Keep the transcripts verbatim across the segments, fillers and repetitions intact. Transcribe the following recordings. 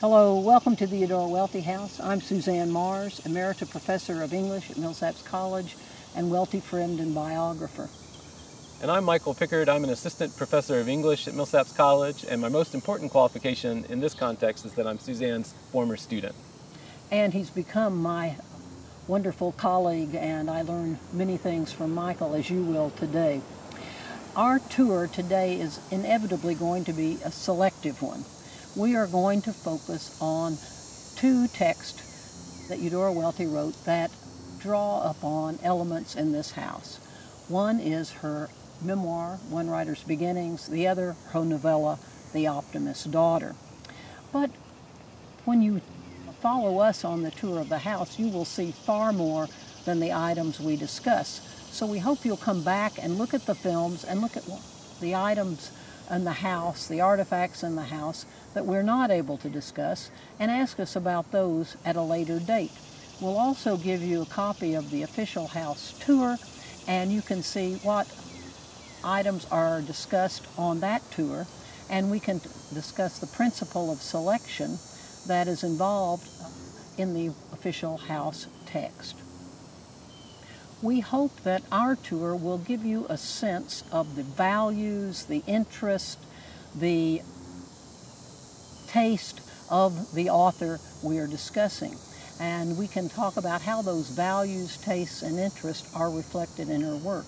Hello, welcome to the Eudora Welty House. I'm Suzanne Marrs, Emerita Professor of English at Millsaps College and Welty friend and biographer. And I'm Michael Pickard. I'm an Assistant Professor of English at Millsaps College, and my most important qualification in this context is that I'm Suzanne's former student. And he's become my wonderful colleague, and I learn many things from Michael, as you will today. Our tour today is inevitably going to be a selective one. We are going to focus on two texts that Eudora Welty wrote that draw upon elements in this house. One is her memoir, One Writer's Beginnings, the other, her novella, The Optimist's Daughter. But when you follow us on the tour of the house, you will see far more than the items we discuss. So we hope you'll come back and look at the films and look at the items in the house, the artifacts in the house that we're not able to discuss, and ask us about those at a later date. We'll also give you a copy of the official house tour, and you can see what items are discussed on that tour, and we can discuss the principle of selection that is involved in the official house text. We hope that our tour will give you a sense of the values, the interest, the taste of the author we are discussing. And we can talk about how those values, tastes, and interests are reflected in her work.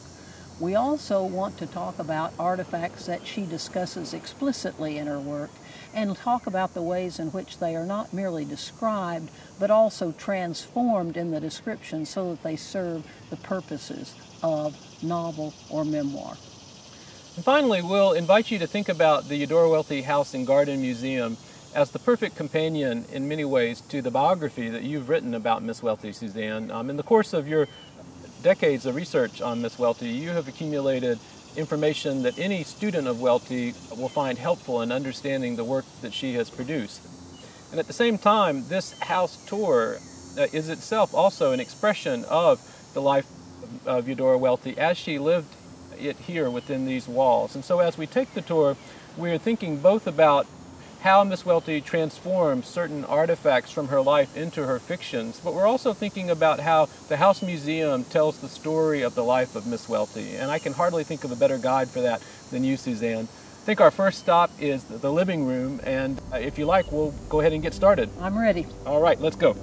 We also want to talk about artifacts that she discusses explicitly in her work and talk about the ways in which they are not merely described, but also transformed in the description so that they serve the purposes of novel or memoir. And finally, we'll invite you to think about the Eudora Welty House and Garden Museum as the perfect companion in many ways to the biography that you've written about Miss Welty, Suzanne. Um, in the course of your decades of research on Miss Welty, you have accumulated information that any student of Welty will find helpful in understanding the work that she has produced. And at the same time, this house tour uh, is itself also an expression of the life of Eudora Welty as she lived it here within these walls. And so as we take the tour, we're thinking both about how Miss Welty transformed certain artifacts from her life into her fictions, but we're also thinking about how the House Museum tells the story of the life of Miss Welty, and I can hardly think of a better guide for that than you, Suzanne. I think our first stop is the living room, and if you like, we'll go ahead and get started. I'm ready. All right, let's go.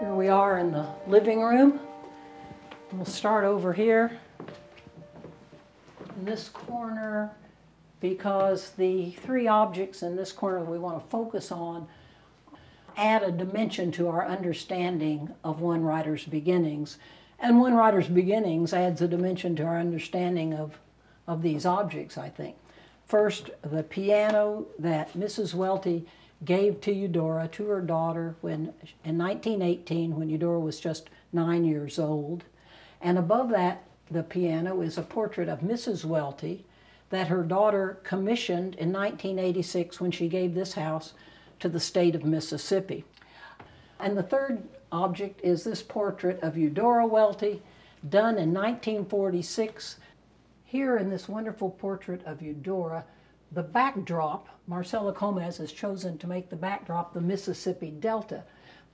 Here we are in the living room. We'll start over here in this corner because the three objects in this corner we want to focus on add a dimension to our understanding of One Writer's Beginnings. And One Writer's Beginnings adds a dimension to our understanding of, of these objects, I think. First, the piano that Missus Welty gave to Eudora, to her daughter, when in nineteen eighteen, when Eudora was just nine years old. And above that, the piano, is a portrait of Missus Welty that her daughter commissioned in nineteen eighty-six when she gave this house to the state of Mississippi. And the third object is this portrait of Eudora Welty, done in nineteen forty-six. Here in this wonderful portrait of Eudora, the backdrop, Marcella Gomez has chosen to make the backdrop the Mississippi Delta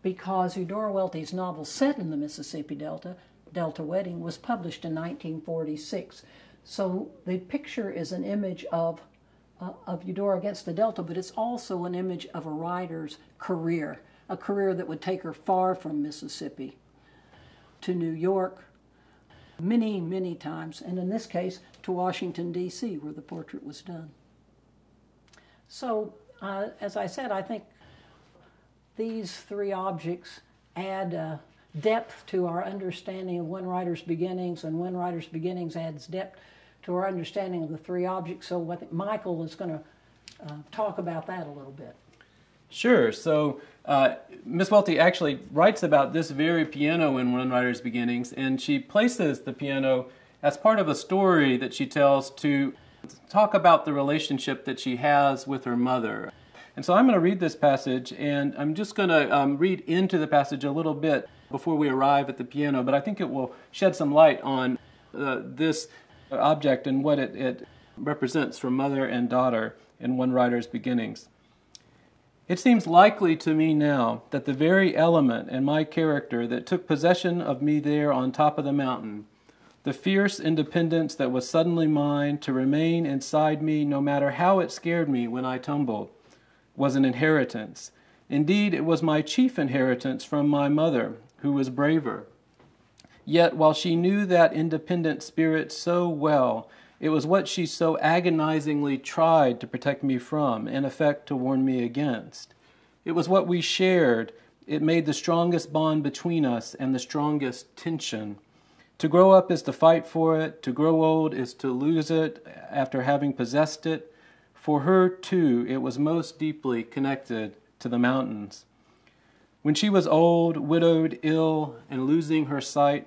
because Eudora Welty's novel set in the Mississippi Delta, Delta Wedding, was published in nineteen forty-six. So the picture is an image of, uh, of Eudora against the Delta, but it's also an image of a writer's career, a career that would take her far from Mississippi to New York, many, many times, and in this case, to Washington, D C, where the portrait was done. So, uh, as I said, I think these three objects add uh, depth to our understanding of One Writer's Beginnings, and One Writer's Beginnings adds depth to our understanding of the three objects. So what Michael is going to uh, talk about that a little bit. Sure. So uh, Miss Welty actually writes about this very piano in One Writer's Beginnings, and she places the piano as part of a story that she tells to talk about the relationship that she has with her mother. And so I'm going to read this passage, and I'm just going to um, read into the passage a little bit before we arrive at the piano, but I think it will shed some light on uh, this object and what it, it represents for mother and daughter in One Writer's Beginnings. It seems likely to me now that the very element in my character that took possession of me there on top of the mountain, the fierce independence that was suddenly mine to remain inside me no matter how it scared me when I tumbled, was an inheritance. Indeed, it was my chief inheritance from my mother, who was braver. Yet, while she knew that independent spirit so well, it was what she so agonizingly tried to protect me from, in effect to warn me against. It was what we shared. It made the strongest bond between us and the strongest tension. To grow up is to fight for it. To grow old is to lose it after having possessed it. For her, too, it was most deeply connected to the mountains. When she was old, widowed, ill, and losing her sight,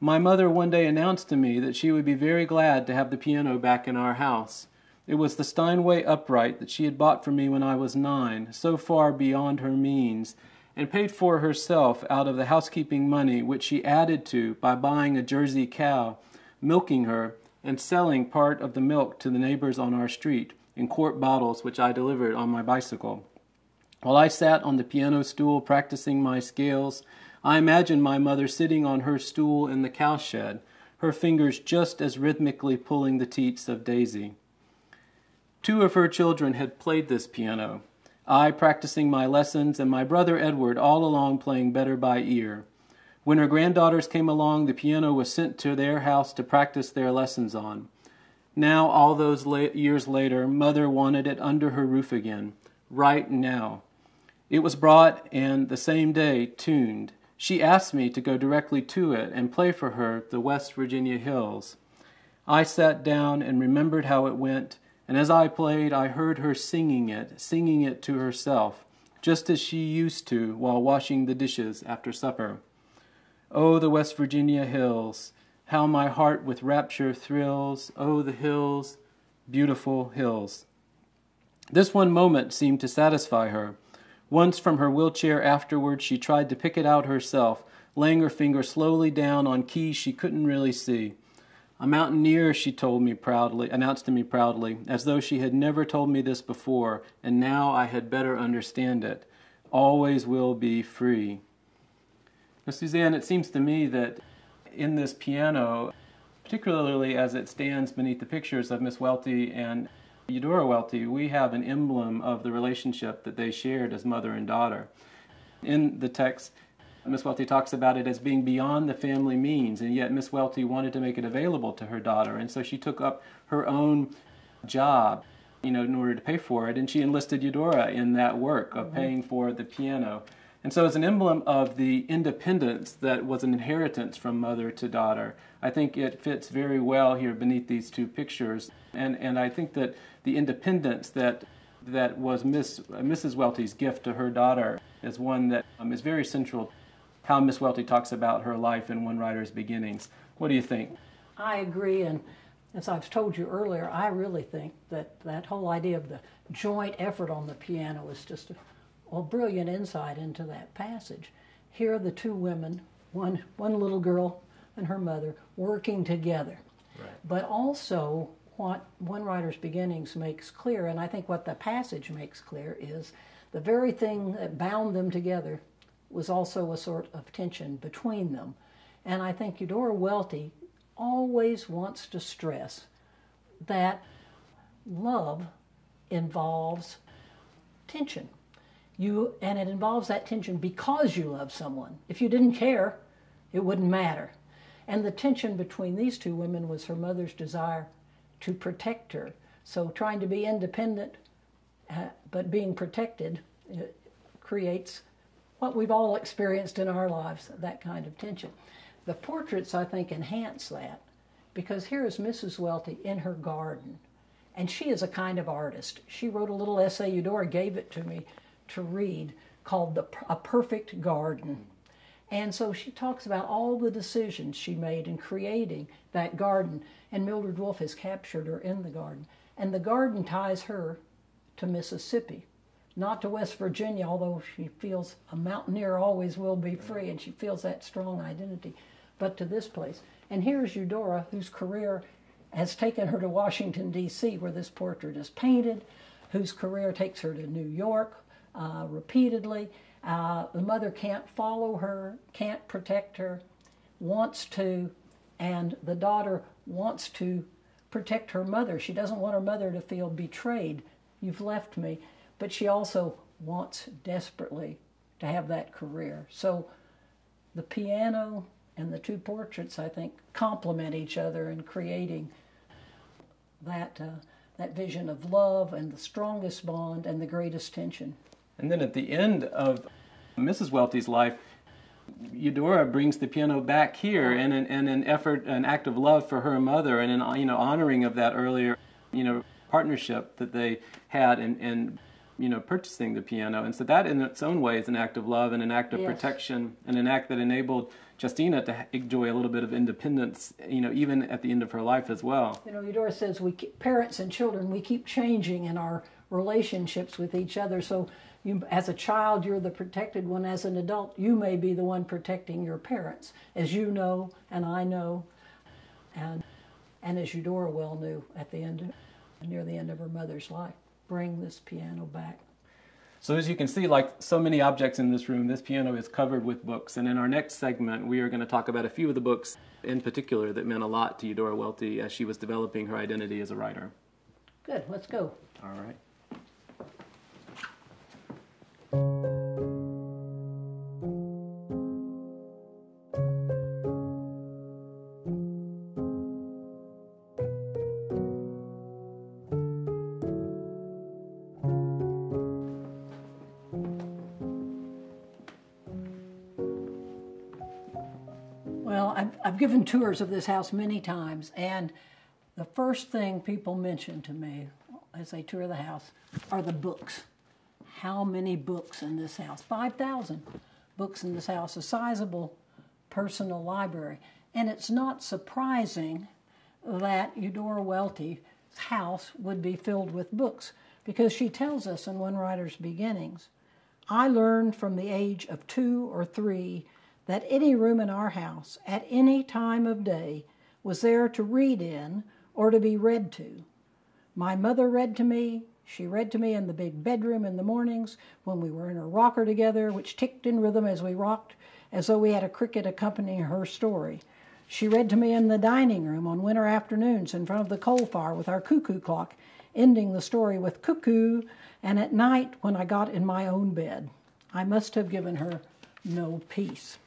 my mother one day announced to me that she would be very glad to have the piano back in our house. It was the Steinway upright that she had bought for me when I was nine, so far beyond her means, and paid for herself out of the housekeeping money which she added to by buying a Jersey cow, milking her, and selling part of the milk to the neighbors on our street, in quart bottles which I delivered on my bicycle. While I sat on the piano stool practicing my scales, I imagined my mother sitting on her stool in the cowshed, her fingers just as rhythmically pulling the teats of Daisy. Two of her children had played this piano, I practicing my lessons and my brother Edward all along playing better by ear. When her granddaughters came along, the piano was sent to their house to practice their lessons on. Now, all those la- years later, Mother wanted it under her roof again, right now. It was brought and, the same day, tuned. She asked me to go directly to it and play for her the West Virginia Hills. I sat down and remembered how it went, and as I played, I heard her singing it, singing it to herself, just as she used to while washing the dishes after supper. Oh, the West Virginia Hills! How my heart with rapture thrills, oh the hills, beautiful hills. This one moment seemed to satisfy her. Once from her wheelchair afterward, she tried to pick it out herself, laying her finger slowly down on keys she couldn't really see. A mountaineer, she told me proudly, announced to me proudly, as though she had never told me this before, and now I had better understand it. Always will be free. Now, Suzanne, it seems to me that in this piano, particularly as it stands beneath the pictures of Miss Welty and Eudora Welty, we have an emblem of the relationship that they shared as mother and daughter. In the text, Miss Welty talks about it as being beyond the family means, and yet Miss Welty wanted to make it available to her daughter, and so she took up her own job, you know, in order to pay for it, and she enlisted Eudora in that work of mm-hmm. paying for the piano. And so as an emblem of the independence that was an inheritance from mother to daughter, I think it fits very well here beneath these two pictures. And, and I think that the independence that, that was Miss, uh, Missus Welty's gift to her daughter is one that um, is very central to how Miss Welty talks about her life in One Writer's Beginnings. What do you think? I agree, and as I've told you earlier, I really think that that whole idea of the joint effort on the piano is just a well, brilliant insight into that passage. Here are the two women, one, one little girl and her mother, working together. Right. But also what One Writer's Beginnings makes clear, and I think what the passage makes clear, is the very thing that bound them together was also a sort of tension between them. And I think Eudora Welty always wants to stress that love involves tension. You, and it involves that tension because you love someone. If you didn't care, it wouldn't matter. And the tension between these two women was her mother's desire to protect her. So trying to be independent, uh, but being protected, it creates what we've all experienced in our lives, that kind of tension. The portraits, I think, enhance that because here is Missus Welty in her garden, and she is a kind of artist. She wrote a little essay, Eudora gave it to me to read, called the, A Perfect Garden. And so she talks about all the decisions she made in creating that garden, and Mildred Wolfe has captured her in the garden. And the garden ties her to Mississippi, not to West Virginia, although she feels a mountaineer always will be free, and she feels that strong identity, but to this place. And here's Eudora, whose career has taken her to Washington, D C, where this portrait is painted, whose career takes her to New York uh, repeatedly. Uh, the mother can't follow her, can't protect her, wants to, and the daughter wants to protect her mother. She doesn't want her mother to feel betrayed. You've left me. But she also wants desperately to have that career. So the piano and the two portraits, I think, complement each other in creating that, uh, that vision of love and the strongest bond and the greatest tension. And then at the end of Missus Welty's life, Eudora brings the piano back here in an, in an effort, an act of love for her mother, and an you know, honoring of that earlier you know, partnership that they had in, in you know, purchasing the piano. And so that in its own way is an act of love and an act of yes. protection, and an act that enabled Justina to enjoy a little bit of independence, you know, even at the end of her life as well. You know, Eudora says, we keep, parents and children, we keep changing in our relationships with each other. So you, as a child, you're the protected one. As an adult, you may be the one protecting your parents, as you know and I know, and, and as Eudora well knew at the end, near the end of her mother's life. Bring this piano back. So as you can see, like so many objects in this room, this piano is covered with books. And in our next segment, we are going to talk about a few of the books in particular that meant a lot to Eudora Welty as she was developing her identity as a writer. Good, let's go. All right. I've given tours of this house many times, and the first thing people mention to me as they tour the house are the books. How many books in this house? five thousand books in this house, a sizable personal library. And it's not surprising that Eudora Welty's house would be filled with books, because she tells us in One Writer's Beginnings, I learned from the age of two or three that any room in our house at any time of day was there to read in or to be read to. My mother read to me. She read to me in the big bedroom in the mornings when we were in her rocker together, which ticked in rhythm as we rocked, as though we had a cricket accompanying her story. She read to me in the dining room on winter afternoons in front of the coal fire with our cuckoo clock, ending the story with cuckoo, and at night when I got in my own bed. I must have given her no peace.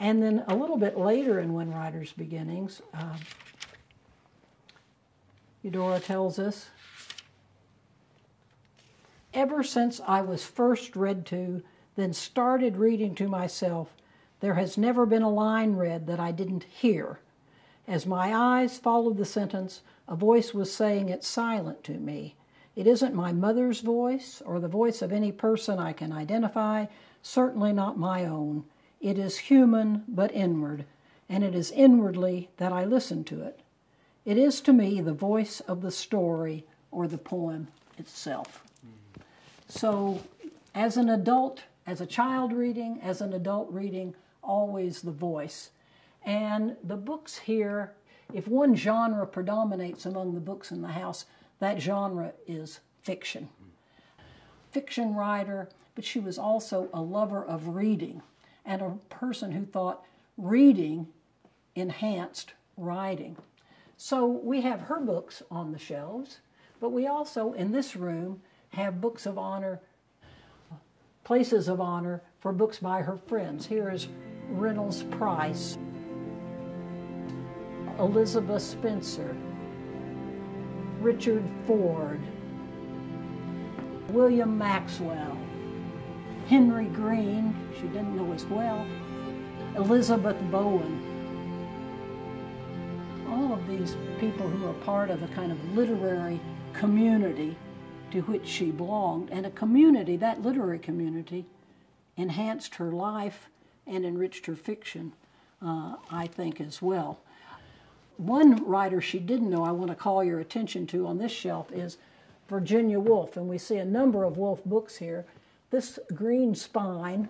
And then a little bit later in One Writer's Beginnings, uh, Eudora tells us, ever since I was first read to, then started reading to myself, there has never been a line read that I didn't hear. As my eyes followed the sentence, a voice was saying it silent to me. It isn't my mother's voice or the voice of any person I can identify, certainly not my own. It is human, but inward, and it is inwardly that I listen to it. It is to me the voice of the story or the poem itself. Mm-hmm. So as an adult, as a child reading, as an adult reading, always the voice. And the books here, if one genre predominates among the books in the house, that genre is fiction. Mm-hmm. Fiction writer, but she was also a lover of reading, and a person who thought reading enhanced writing. So we have her books on the shelves, but we also, in this room, have books of honor, places of honor for books by her friends. Here is Reynolds Price, Elizabeth Spencer, Richard Ford, William Maxwell, Henry Green, she didn't know as well, Elizabeth Bowen. All of of these people who are part of a kind of literary community to which she belonged, and a community, that literary community, enhanced her life and enriched her fiction, uh, I think, as well. One writer she didn't know I want to call your attention to on this shelf is Virginia Woolf, and we see a number of Woolf books here. This green spine,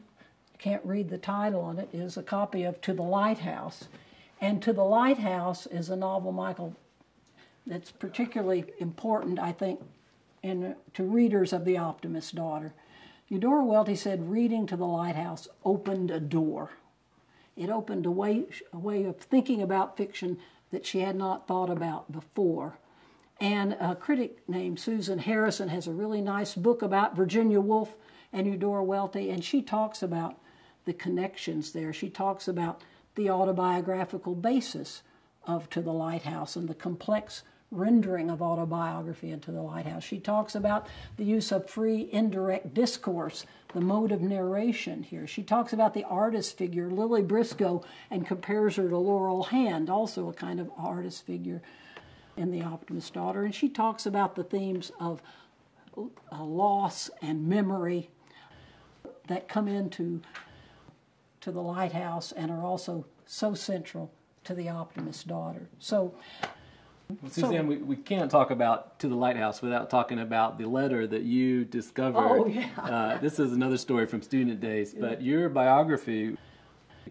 can't read the title on it, is a copy of To the Lighthouse, and To the Lighthouse is a novel, Michael, that's particularly important, I think, in, to readers of The Optimist's Daughter. Eudora Welty said, reading To the Lighthouse opened a door. It opened a way, a way of thinking about fiction that she had not thought about before. And a critic named Susan Harrison has a really nice book about Virginia Woolf and Eudora Welty, and she talks about the connections there. She talks about the autobiographical basis of To the Lighthouse and the complex rendering of autobiography into the Lighthouse. She talks about the use of free indirect discourse, the mode of narration here. She talks about the artist figure, Lily Briscoe, and compares her to Laurel Hand, also a kind of artist figure in The Optimist's Daughter. And she talks about the themes of uh, loss and memory that come into to the Lighthouse and are also so central to The Optimist's Daughter. So Well, Suzanne, so, we, we can't talk about To the Lighthouse without talking about the letter that you discovered. Oh, yeah. uh, this is another story from student days, but your biography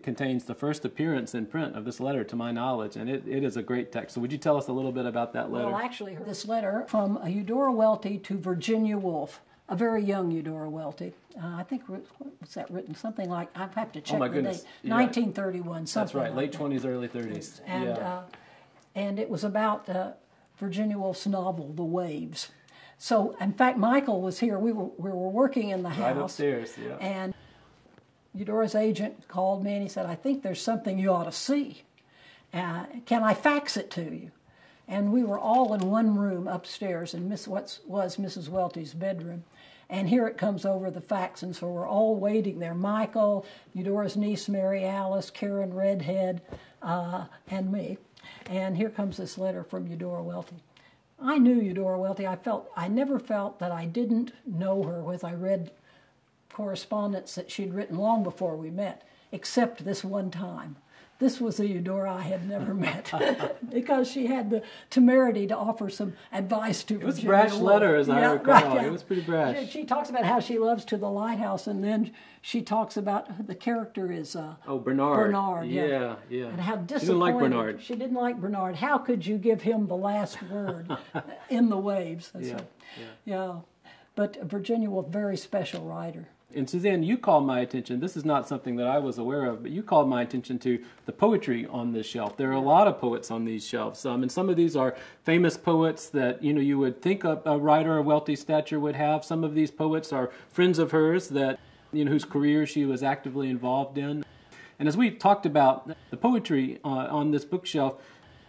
contains the first appearance in print of this letter, to my knowledge, and it, it is a great text. So would you tell us a little bit about that letter? Well, actually, this letter from Eudora Welty to Virginia Woolf, a very young Eudora Welty. Uh, I think, what was that written? Something like, I have to check oh, my the goodness. date. You're nineteen thirty-one, right. Something That's right, like late twenties, that. early thirties. And, yeah. uh, And it was about uh, Virginia Woolf's novel, The Waves. So, in fact, Michael was here. We were, we were working in the house. Right upstairs, yeah. And Eudora's agent called me and he said, I think there's something you ought to see. Uh, can I fax it to you? And we were all in one room upstairs in Miss, what was Missus Welty's bedroom. And here it comes over the fax, and so we're all waiting there. Michael, Eudora's niece, Mary Alice, Karen Redhead, uh, and me. And here comes this letter from Eudora Welty. I knew Eudora Welty. I felt I never felt that I didn't know her as I read correspondence that she'd written long before we met, except this one time. This was the Eudora I had never met, because she had the temerity to offer some advice to Virginia Woolf. It was a brash letter, as I recall. It was pretty brash. She, she talks about how she loves To the Lighthouse, and then she talks about the character is uh, oh Bernard. Bernard, yeah, yeah, yeah. And how disappointed she didn't like Bernard. She didn't like Bernard. How could you give him the last word in The Waves? That's yeah, so, yeah, yeah. But Virginia Woolf, very special writer. And Suzanne, you called my attention, this is not something that I was aware of, but you called my attention to the poetry on this shelf. There are a lot of poets on these shelves, um, and some of these are famous poets that, you know, you would think a, a writer of Welty's stature would have. Some of these poets are friends of hers that, you know, whose career she was actively involved in. And as we talked about the poetry uh, on this bookshelf,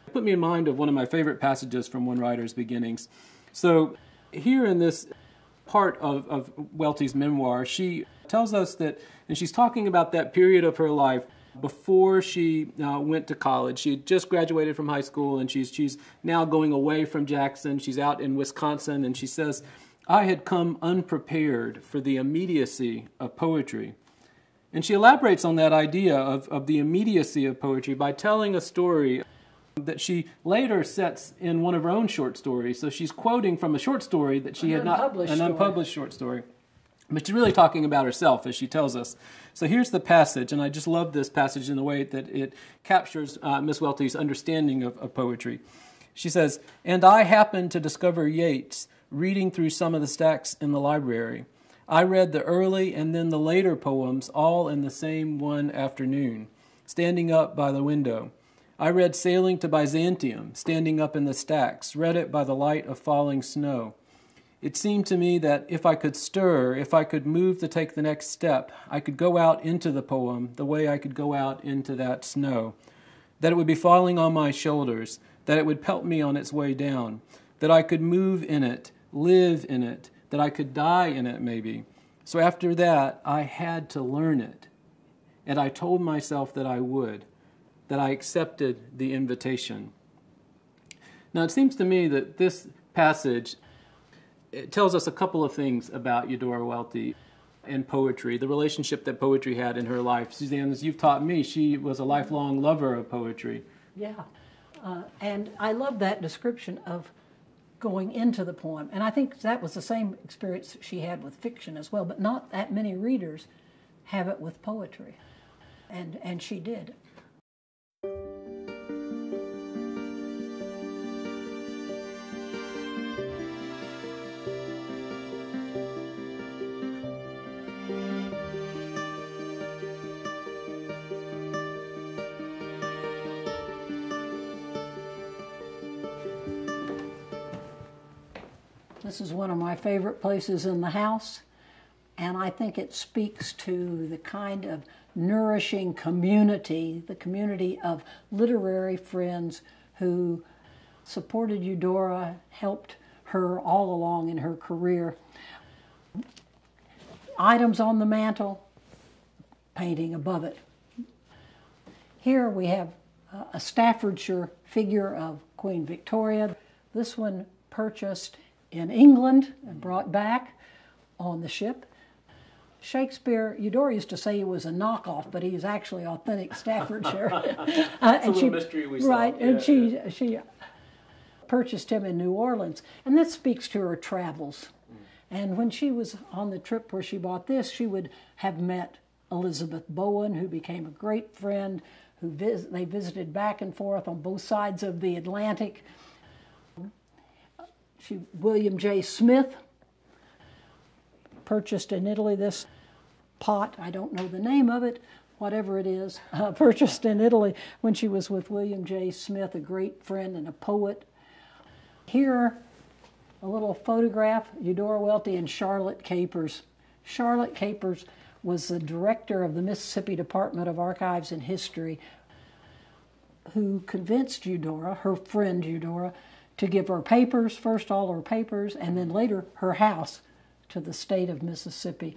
it put me in mind of one of my favorite passages from One Writer's Beginnings. So here in this part of, of Welty's memoir, she tells us that, and she's talking about that period of her life before she uh, went to college. She had just graduated from high school, and she's, she's now going away from Jackson. She's out in Wisconsin, and she says, I had come unprepared for the immediacy of poetry. And she elaborates on that idea of, of the immediacy of poetry by telling a story that she later sets in one of her own short stories. So she's quoting from a short story that she had not, an unpublished short story. But she's really talking about herself, as she tells us. So here's the passage, and I just love this passage in the way that it captures uh, Miss Welty's understanding of, of poetry. She says, and I happened to discover Yeats reading through some of the stacks in the library. I read the early and then the later poems all in the same one afternoon, standing up by the window. I read Sailing to Byzantium, standing up in the stacks, read it by the light of falling snow. It seemed to me that if I could stir, if I could move to take the next step, I could go out into the poem the way I could go out into that snow, that it would be falling on my shoulders, that it would pelt me on its way down, that I could move in it, live in it, that I could die in it maybe. So after that, I had to learn it, and I told myself that I would. That I accepted the invitation. Now, it seems to me that this passage, it tells us a couple of things about Eudora Welty and poetry, the relationship that poetry had in her life. Suzanne, as you've taught me, she was a lifelong lover of poetry. Yeah, uh, and I love that description of going into the poem. And I think that was the same experience she had with fiction as well, but not that many readers have it with poetry. And, and she did. This is one of my favorite places in the house, and I think it speaks to the kind of nourishing community, the community of literary friends who supported Eudora, helped her all along in her career. Items on the mantle, painting above it. Here we have a Staffordshire figure of Queen Victoria. This one purchased in England and brought back on the ship. Shakespeare, Eudora used to say he was a knockoff, but he is actually authentic Staffordshire. It's uh, a little mystery we saw. Right, yeah, and she, yeah. she purchased him in New Orleans, and that speaks to her travels. Mm. And when she was on the trip where she bought this, she would have met Elizabeth Bowen, who became a great friend, who vis they visited back and forth on both sides of the Atlantic. She, William J. Smith purchased in Italy this pot, I don't know the name of it, whatever it is, uh, purchased in Italy when she was with William J. Smith, a great friend and a poet. Here, a little photograph, Eudora Welty and Charlotte Capers. Charlotte Capers was the director of the Mississippi Department of Archives and History, who convinced Eudora, her friend Eudora, to give her papers, first all her papers, and then later her house to the state of Mississippi.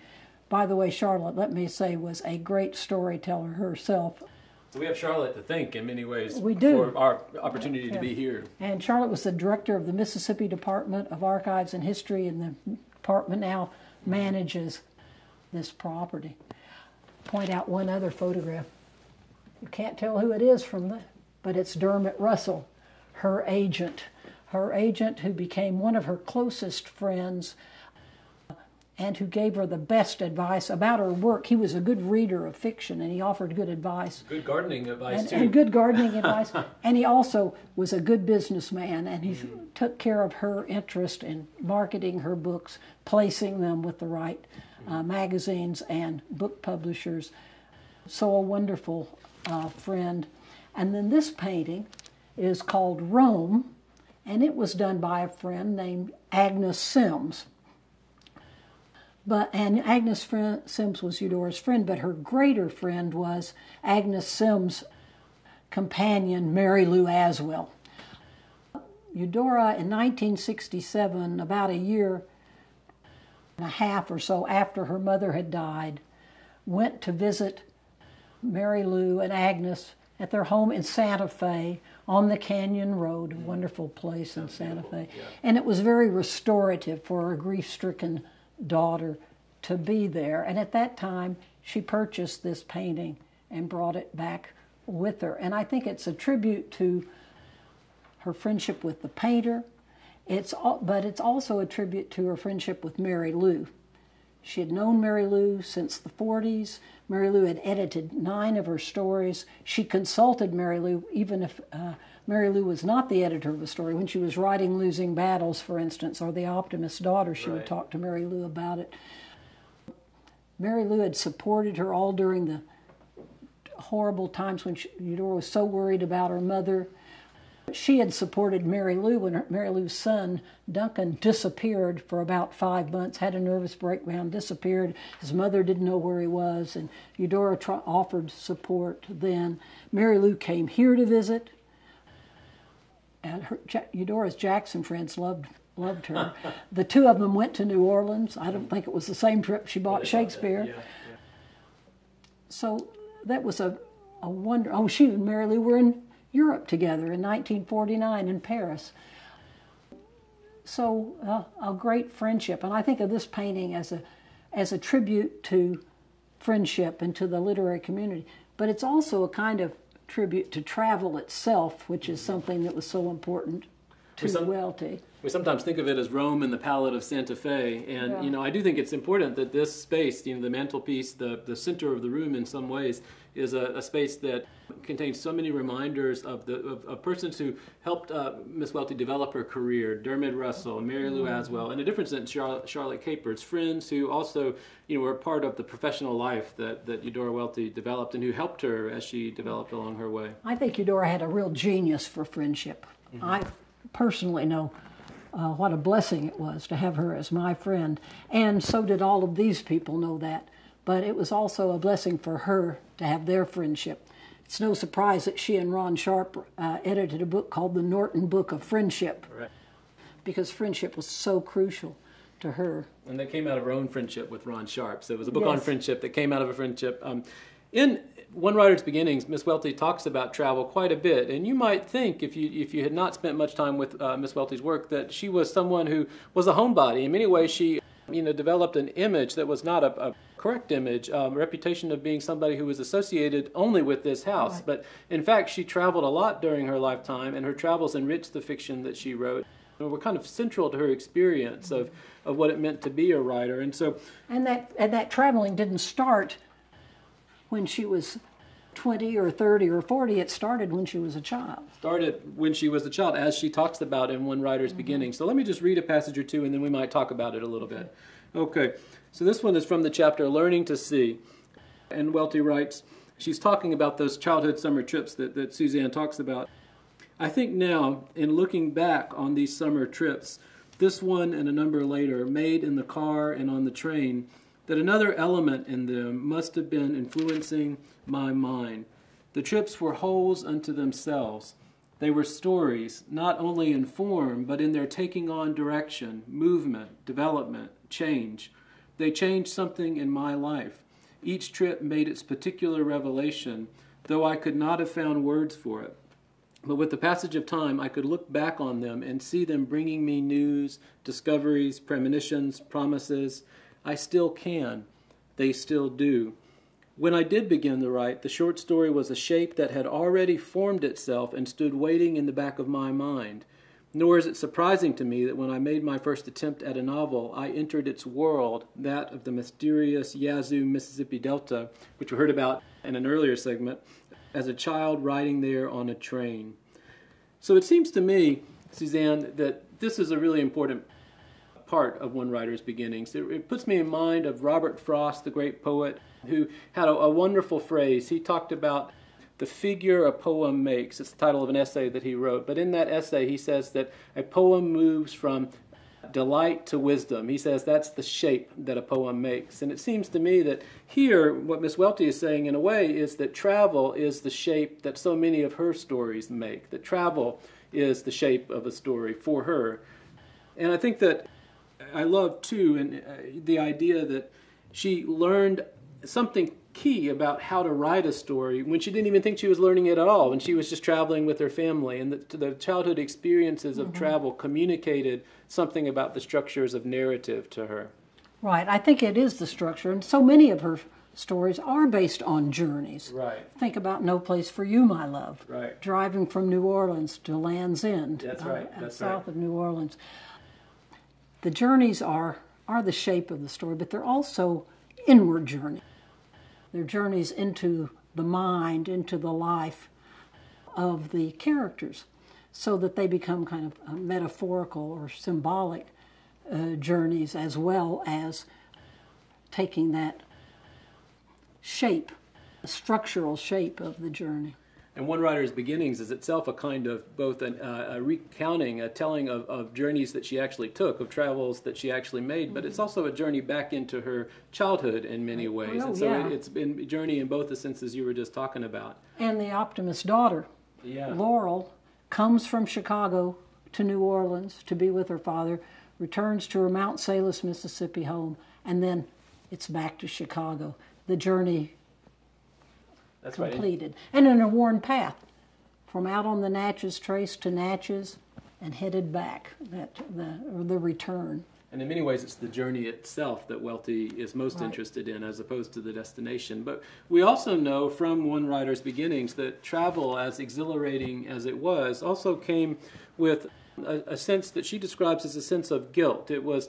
By the way, Charlotte, let me say, was a great storyteller herself. So we have Charlotte to thank in many ways we do. for our opportunity yeah. to be here. And Charlotte was the director of the Mississippi Department of Archives and History, and the department now manages this property. Point out one other photograph. You can't tell who it is from that, but it's Dermot Russell, her agent. Her agent who became one of her closest friends and who gave her the best advice about her work. He was a good reader of fiction, and he offered good advice. Good gardening advice, and, too. And good gardening advice. And he also was a good businessman, and he mm-hmm. took care of her interest in marketing her books, placing them with the right uh, magazines and book publishers. So a wonderful uh, friend. And then this painting is called Rome, and it was done by a friend named Agnes Sims. But, and Agnes friend, Sims was Eudora's friend, but her greater friend was Agnes Sims' companion, Mary Lou Aswell. Eudora, in nineteen sixty-seven, about a year and a half or so after her mother had died, went to visit Mary Lou and Agnes at their home in Santa Fe, on the Canyon Road, a wonderful place in Santa Fe. Yeah. And it was very restorative for her grief-stricken daughter to be there. And at that time, she purchased this painting and brought it back with her. And I think it's a tribute to her friendship with the painter, it's, but it's also a tribute to her friendship with Mary Lou. She had known Mary Lou since the forties. Mary Lou had edited nine of her stories. She consulted Mary Lou, even if uh, Mary Lou was not the editor of a story. When she was writing Losing Battles, for instance, or The Optimist's Daughter, she right. would talk to Mary Lou about it. Mary Lou had supported her all during the horrible times when she, Eudora was so worried about her mother. She had supported Mary Lou when her, Mary Lou's son, Duncan, disappeared for about five months, had a nervous breakdown, disappeared. His mother didn't know where he was, and Eudora tr offered support then. Mary Lou came here to visit, and her, ja Eudora's Jackson friends loved, loved her. The two of them went to New Orleans. I don't think it was the same trip she bought Shakespeare. Yeah, yeah. So that was a, a wonder. Oh, she and Mary Lou were in Europe together in nineteen forty-nine in Paris. So uh, a great friendship, and I think of this painting as a, as a tribute to friendship and to the literary community, but it's also a kind of tribute to travel itself, which is something that was so important to we some, Welty. We sometimes think of it as Rome and the palette of Santa Fe, and yeah. you know, I do think it's important that this space, you know, the mantelpiece, the, the center of the room in some ways, is a, a space that contains so many reminders of the of, of persons who helped uh, Miss Welty develop her career, Dermot Russell, Mary Lou Aswell, and a different sense, Charlotte, Charlotte Capers, friends who also, you know, were part of the professional life that, that Eudora Welty developed and who helped her as she developed along her way. I think Eudora had a real genius for friendship. Mm-hmm. I personally know uh, what a blessing it was to have her as my friend, and so did all of these people know that. But it was also a blessing for her to have their friendship. It's no surprise that she and Ron Sharp uh, edited a book called The Norton Book of Friendship, right. because friendship was so crucial to her. And that came out of her own friendship with Ron Sharp. So it was a book yes. on friendship that came out of a friendship. Um, in One Writer's Beginnings, Miss Welty talks about travel quite a bit, and you might think, if you if you had not spent much time with uh, Miss Welty's work, that she was someone who was a homebody. In many ways, she you know, developed an image that was not a, a correct image, um, reputation of being somebody who was associated only with this house. Right. But in fact, she traveled a lot during her lifetime, and her travels enriched the fiction that she wrote and were kind of central to her experience mm-hmm. of, of what it meant to be a writer. And so, and that, and that traveling didn't start when she was twenty or thirty or forty, it started when she was a child. Started when she was a child, as she talks about in One Writer's mm-hmm. Beginning. So let me just read a passage or two, and then we might talk about it a little bit. Okay, so this one is from the chapter Learning to See. And Welty writes, she's talking about those childhood summer trips that, that Suzanne talks about. I think now, in looking back on these summer trips, this one and a number later, made in the car and on the train, that another element in them must have been influencing my mind. The trips were wholes unto themselves. They were stories, not only in form, but in their taking on direction, movement, development, change. They changed something in my life. Each trip made its particular revelation, though I could not have found words for it. But with the passage of time, I could look back on them and see them bringing me news, discoveries, premonitions, promises. I still can. They still do. When I did begin to write, the short story was a shape that had already formed itself and stood waiting in the back of my mind. Nor is it surprising to me that when I made my first attempt at a novel, I entered its world, that of the mysterious Yazoo, Mississippi Delta, which we heard about in an earlier segment, as a child riding there on a train. So it seems to me, Suzanne, that this is a really important part of One Writer's Beginnings. It, it puts me in mind of Robert Frost, the great poet, who had a, a wonderful phrase. He talked about the figure a poem makes. It's the title of an essay that he wrote. But in that essay, he says that a poem moves from delight to wisdom. He says that's the shape that a poem makes. And it seems to me that here, what Miss Welty is saying in a way is that travel is the shape that so many of her stories make, that travel is the shape of a story for her. And I think that I love, too, and the idea that she learned something key about how to write a story when she didn't even think she was learning it at all, when she was just traveling with her family, and the, the childhood experiences of mm-hmm. travel communicated something about the structures of narrative to her. Right. I think it is the structure, and so many of her stories are based on journeys. Right. Think about No Place for You, My Love. Right. Driving from New Orleans to Land's End. That's right. Uh, That's south right. of New Orleans. The journeys are, are the shape of the story, but they're also inward journeys. They're journeys into the mind, into the life of the characters, so that they become kind of metaphorical or symbolic uh, journeys, as well as taking that shape, the structural shape of the journey. And One Writer's Beginnings is itself a kind of both an, uh, a recounting, a telling of, of journeys that she actually took, of travels that she actually made, mm-hmm. but it's also a journey back into her childhood in many ways. Oh, and so yeah. it, it's been a journey in both the senses you were just talking about. And The Optimist's Daughter, yeah. Laurel, comes from Chicago to New Orleans to be with her father, returns to her Mount Salus, Mississippi home, and then it's back to Chicago. The journey That's completed, right. and in a worn path from out on the Natchez Trace to Natchez and headed back, that the, or the return. And in many ways, it's the journey itself that Welty is most right. interested in, as opposed to the destination. But we also know from One Writer's Beginnings that travel, as exhilarating as it was, also came with a, a sense that she describes as a sense of guilt. It was,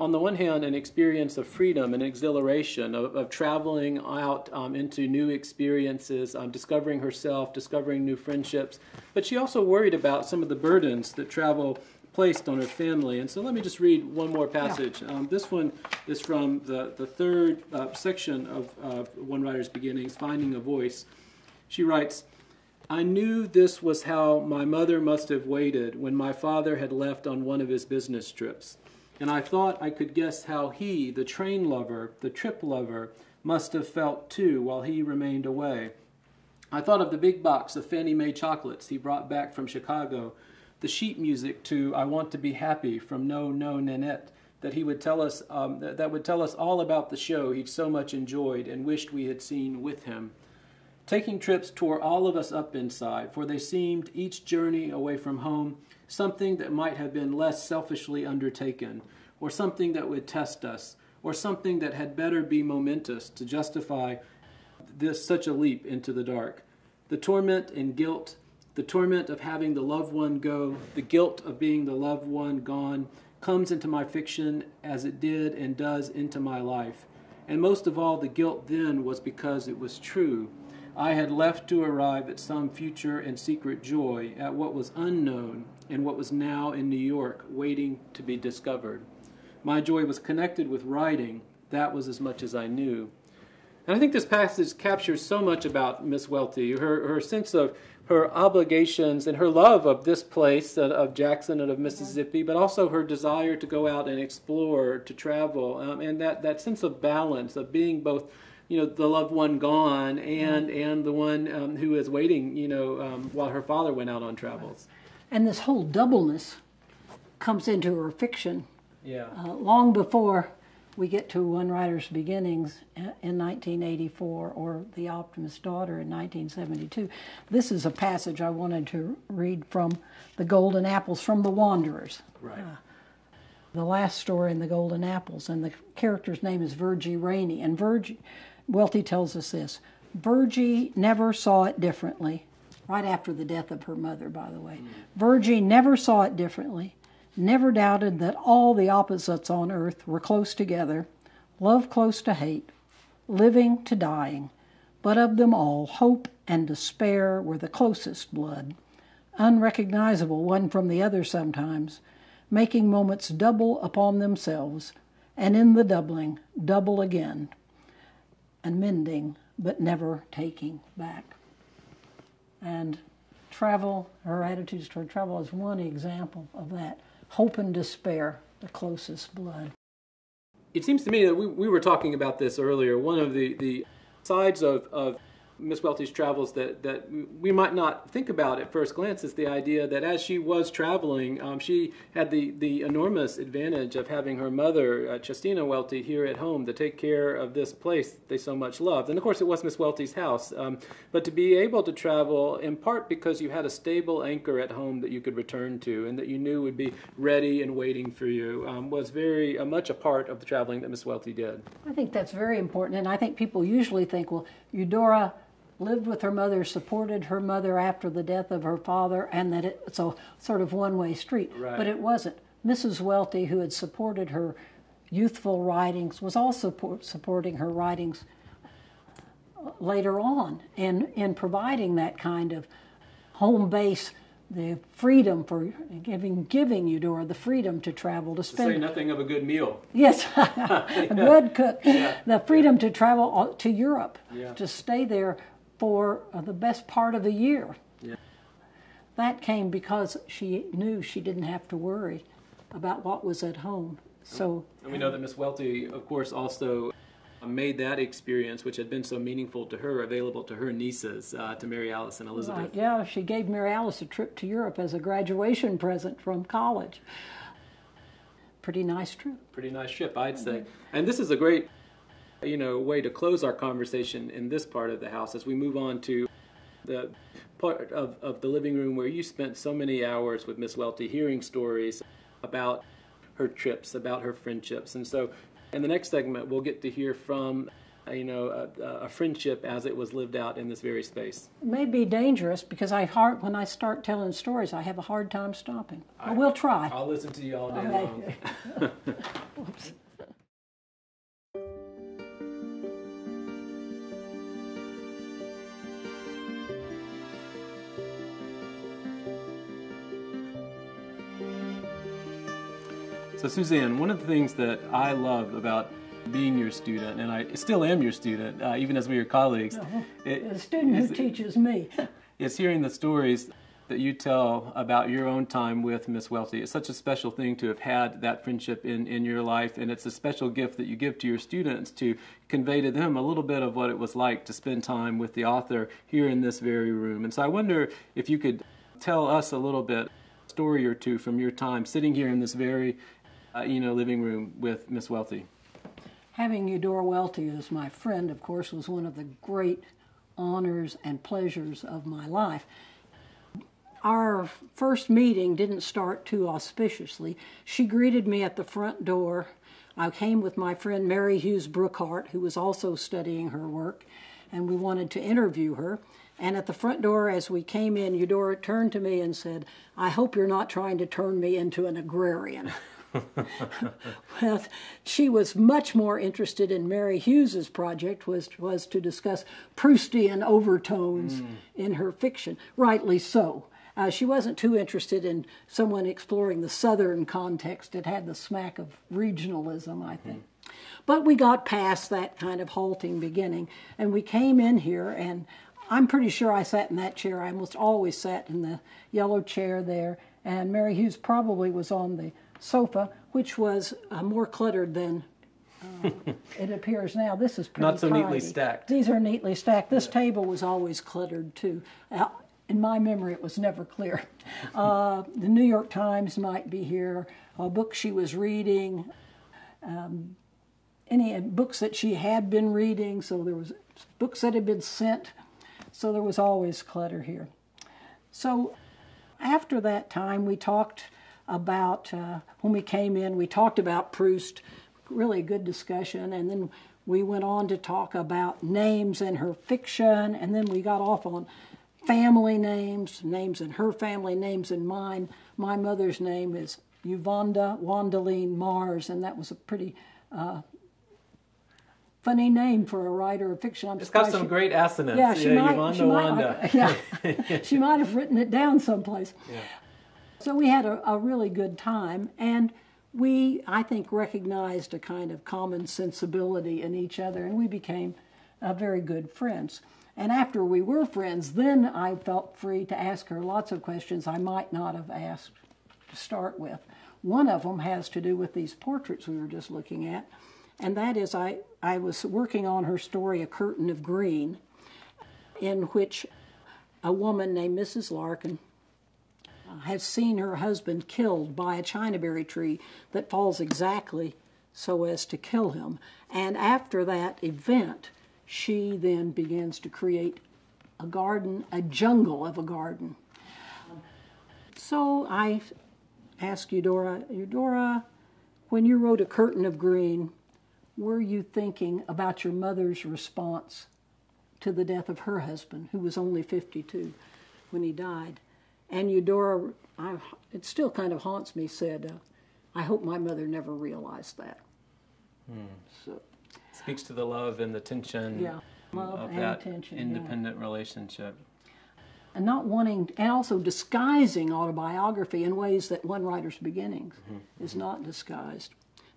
on the one hand, an experience of freedom and exhilaration, of, of traveling out um, into new experiences, um, discovering herself, discovering new friendships. But she also worried about some of the burdens that travel placed on her family. And so let me just read one more passage. Yeah. Um, this one is from the, the third uh, section of uh, One Writer's Beginnings, Finding a Voice. She writes, "I knew this was how my mother must have waited when my father had left on one of his business trips. And I thought I could guess how he, the train lover, the trip lover, must have felt too while he remained away. I thought of the big box of Fannie Mae chocolates he brought back from Chicago, the sheet music to I Want to Be Happy from No, No, Nanette, that he would tell us, um, that, that would tell us all about the show he'd so much enjoyed and wished we had seen with him. Taking trips tore all of us up inside, for they seemed, each journey away from home, something that might have been less selfishly undertaken, or something that would test us, or something that had better be momentous to justify this such a leap into the dark. The torment and guilt, the torment of having the loved one go, the guilt of being the loved one gone, comes into my fiction as it did and does into my life. And most of all, the guilt then was because it was true. I had left to arrive at some future and secret joy, at what was unknown and what was now in New York, waiting to be discovered. My joy was connected with writing. That was as much as I knew." And I think this passage captures so much about Miss Welty, her, her sense of her obligations and her love of this place, uh, of Jackson and of Mississippi, but also her desire to go out and explore, to travel, um, and that, that sense of balance, of being both, you know, the loved one gone and, mm-hmm. and the one um, who is waiting, you know, um, while her father went out on travels. And this whole doubleness comes into her fiction. Yeah. Uh, long before we get to One Writer's Beginnings in nineteen eighty-four or The Optimist's Daughter in nineteen seventy-two. This is a passage I wanted to read from The Golden Apples, from The Wanderers. Right. Uh, the last story in The Golden Apples, and the character's name is Virgie Rainey. And Virgie, Welty tells us this, Virgie never saw it differently, right after the death of her mother, by the way. Mm. Virgie never saw it differently. Never doubted that all the opposites on earth were close together, love close to hate, living to dying, but of them all, hope and despair were the closest blood, unrecognizable one from the other sometimes, making moments double upon themselves, and in the doubling, double again, and mending, but never taking back. And travel, her attitudes toward travel is one example of that. Hope and despair, the closest blood. It seems to me that we, we were talking about this earlier. One of the, the sides of, of Miss Welty's travels that, that we might not think about at first glance is the idea that as she was traveling, um, she had the, the enormous advantage of having her mother, uh, Justina Welty, here at home to take care of this place they so much loved. And of course it was Miss Welty's house, um, but to be able to travel in part because you had a stable anchor at home that you could return to and that you knew would be ready and waiting for you um, was very uh, much a part of the traveling that Miss Welty did. I think that's very important, and I think people usually think, well, Eudora lived with her mother, supported her mother after the death of her father, and that it's a sort of one-way street. Right. But it wasn't. Missus Welty, who had supported her youthful writings, was also supporting her writings later on in, in providing that kind of home base, the freedom for giving, giving Eudora the freedom to travel, to spend. To say nothing of a good meal. Yes, a good cook. Yeah. The freedom yeah. to travel to Europe, yeah. to stay there for the best part of a year. Yeah. That came because she knew she didn't have to worry about what was at home. So, and we know that Miss Welty, of course, also made that experience, which had been so meaningful to her, available to her nieces, uh, to Mary Alice and Elizabeth. Right. Yeah, she gave Mary Alice a trip to Europe as a graduation present from college. Pretty nice trip. Pretty nice trip, I'd say. And this is a great, you know, way to close our conversation in this part of the house as we move on to The part of, of the living room where you spent so many hours with Miss Welty hearing stories about her trips, about her friendships. And so in the next segment, we'll get to hear from you know, a, a friendship as it was lived out in this very space. It may be dangerous because I hard, when I start telling stories, I have a hard time stopping. I will try. I'll listen to you all day long. Oops. So Suzanne, one of the things that I love about being your student, and I still am your student, uh, even as we are colleagues. Uh-huh. it, the student who teaches me. It's hearing the stories that you tell about your own time with Miss Welty. It's such a special thing to have had that friendship in, in your life, and it's a special gift that you give to your students to convey to them a little bit of what it was like to spend time with the author here in this very room. And so I wonder if you could tell us a little bit, a story or two from your time sitting here in this very uh, you know, living room with Miss Welty. Having Eudora Welty as my friend, of course, was one of the great honors and pleasures of my life. Our first meeting didn't start too auspiciously. She greeted me at the front door. I came with my friend Mary Hughes Brookhart, who was also studying her work, and we wanted to interview her. And at the front door, as we came in, Eudora turned to me and said, "I hope you're not trying to turn me into an agrarian." Well, she was much more interested in Mary Hughes's project, was, was to discuss Proustian overtones mm. in her fiction, rightly so. Uh, she wasn't too interested in someone exploring the Southern context. It had the smack of regionalism, I think. Mm. But we got past that kind of halting beginning, and we came in here, and I'm pretty sure I sat in that chair. I almost always sat in the yellow chair there, and Mary Hughes probably was on the sofa, which was uh, more cluttered than uh, it appears now. This is pretty Not so tidy. Neatly stacked. These are neatly stacked. This yeah. table was always cluttered, too. Uh, in my memory, it was never clear. Uh, the New York Times might be here, a book she was reading, um, any books that she had been reading, so there was books that had been sent, so there was always clutter here. So after that time, we talked about, uh, when we came in, we talked about Proust, really good discussion, and then we went on to talk about names in her fiction, and then we got off on family names, names in her family, names in mine. My mother's name is Yvonda Wandeline Marrs, and that was a pretty uh, funny name for a writer of fiction. I'm it's got some she, great assonance. Yeah, she, yeah, might, she, might, have, yeah. She might have written it down someplace. Yeah. So we had a, a really good time, and we, I think, recognized a kind of common sensibility in each other, and we became uh, very good friends. And after we were friends, then I felt free to ask her lots of questions I might not have asked to start with. One of them has to do with these portraits we were just looking at, and that is I, I was working on her story, A Curtain of Green, in which a woman named Missus Larkin has seen her husband killed by a chinaberry tree that falls exactly so as to kill him. And after that event, she then begins to create a garden, a jungle of a garden. So I asked Eudora, Eudora, when you wrote A Curtain of Green, were you thinking about your mother's response to the death of her husband, who was only fifty-two when he died? And Eudora, I, it still kind of haunts me, said, uh, I hope my mother never realized that. Hmm. So, speaks to the love and the tension yeah, love of and that tension, independent yeah. relationship. And not wanting, and also disguising autobiography in ways that One Writer's Beginnings mm-hmm. is mm-hmm. not disguised.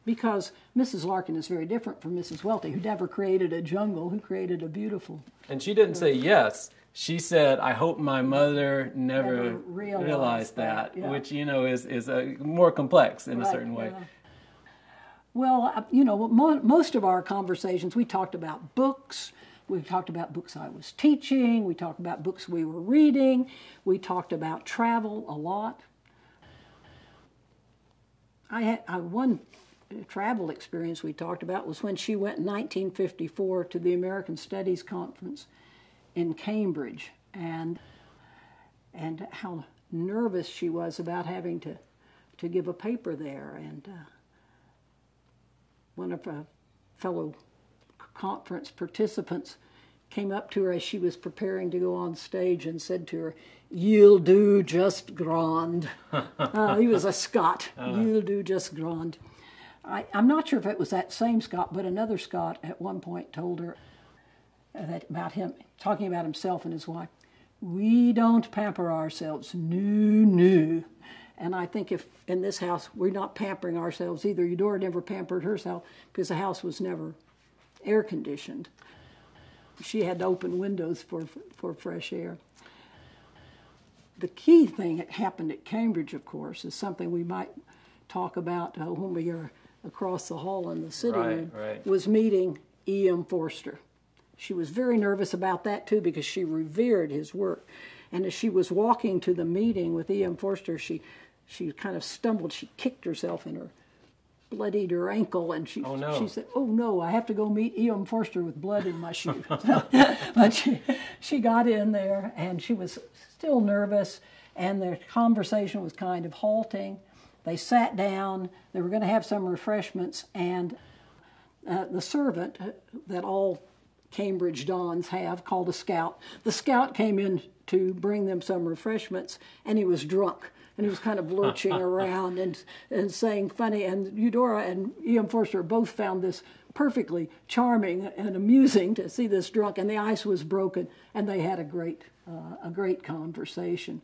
Because Missus Larkin is very different from Missus Welty, who never created a jungle, who created a beautiful... And she didn't uh, say yes. She said, I hope my mother never, never realized, realized that, that yeah. which, you know, is, is a, more complex in right, a certain way. Yeah. Well, you know, mo most of our conversations, we talked about books. We talked about books I was teaching. We talked about books we were reading. We talked about travel a lot. I had I, one travel experience we talked about was when she went in nineteen fifty-four to the American Studies Conference in Cambridge, and and how nervous she was about having to to give a paper there. And uh, one of her fellow conference participants came up to her as she was preparing to go on stage and said to her, "You'll do just grand." uh, he was a Scot. Uh. "You'll do just grand." I, I'm not sure if it was that same Scot, but another Scot at one point told her that about him, talking about himself and his wife, "We don't pamper ourselves, no, no." And I think if in this house, we're not pampering ourselves either. Eudora never pampered herself because the house was never air conditioned. She had to open windows for, for fresh air. The key thing that happened at Cambridge, of course, is something we might talk about uh, when we are across the hall in the sitting right, room, right. was meeting E. M. Forster. She was very nervous about that, too, because she revered his work. And as she was walking to the meeting with E. M. Forster, she, she kind of stumbled. She kicked herself and her bloodied her ankle, and she, oh, no. she said, "Oh, no, I have to go meet E. M. Forster with blood in my shoe." But she, she got in there, and she was still nervous, and their conversation was kind of halting. They sat down. They were going to have some refreshments, and uh, the servant that all Cambridge dons have, called a scout. The scout came in to bring them some refreshments, and he was drunk, and he was kind of lurching around and, and saying funny, and Eudora and E. M. Forster both found this perfectly charming and amusing to see this drunk, and the ice was broken, and they had a great, uh, a great conversation.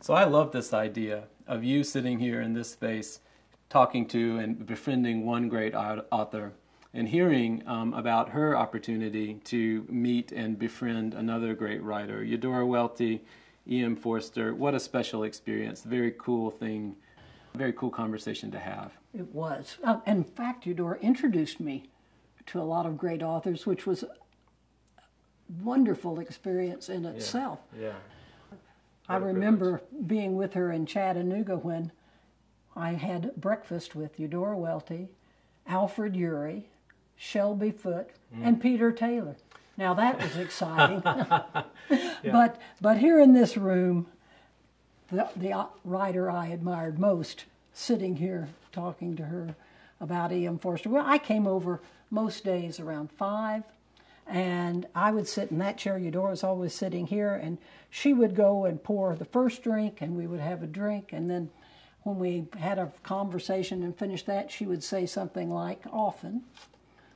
So I love this idea of you sitting here in this space, talking to and befriending one great author, and hearing um, about her opportunity to meet and befriend another great writer, Eudora Welty, E. M. Forster. What a special experience. Very cool thing, very cool conversation to have. It was. Uh, in fact, Eudora introduced me to a lot of great authors, which was a wonderful experience in itself. Yeah. yeah. I remember privilege. being with her in Chattanooga when I had breakfast with Eudora Welty, Alfred Urey, Shelby Foote, mm. and Peter Taylor. Now that was exciting. yeah. But but here in this room, the, the writer I admired most, sitting here talking to her about E. M. Forster. Well, I came over most days around five, and I would sit in that chair. Eudora was always sitting here, and she would go and pour the first drink, and we would have a drink, and then when we had a conversation and finished that, she would say something like, often,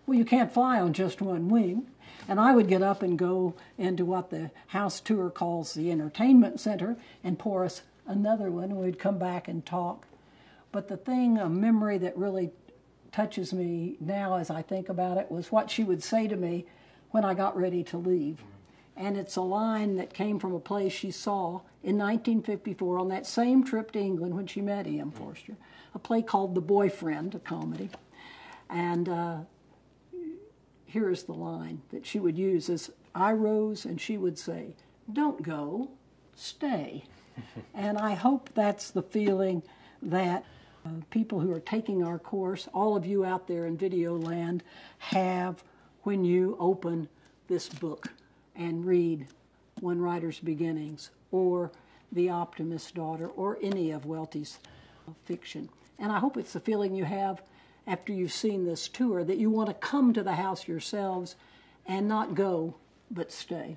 "Well, you can't fly on just one wing." And I would get up and go into what the house tour calls the entertainment center and pour us another one, and we'd come back and talk. But the thing, a memory that really touches me now as I think about it, was what she would say to me when I got ready to leave. And it's a line that came from a play she saw in nineteen fifty-four on that same trip to England when she met E. M. Forster, a play called The Boyfriend, a comedy. And uh, here is the line that she would use as I rose, and she would say, "Don't go, stay." And I hope that's the feeling that uh, people who are taking our course, all of you out there in video land, have when you open this book and read One Writer's Beginnings or The Optimist's Daughter or any of Welty's fiction. And I hope it's the feeling you have after you've seen this tour, that you want to come to the house yourselves and not go, but stay.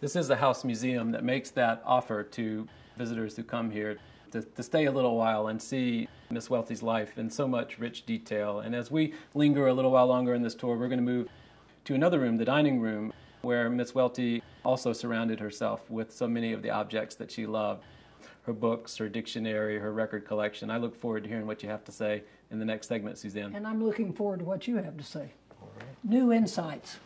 This is a house museum that makes that offer to visitors who come here to, to stay a little while and see Miss Welty's life in so much rich detail. And as we linger a little while longer in this tour, we're going to move to another room, the dining room, where Miss Welty also surrounded herself with so many of the objects that she loved. Her books, her dictionary, her record collection. I look forward to hearing what you have to say in the next segment, Suzanne. And I'm looking forward to what you have to say. All right. New insights.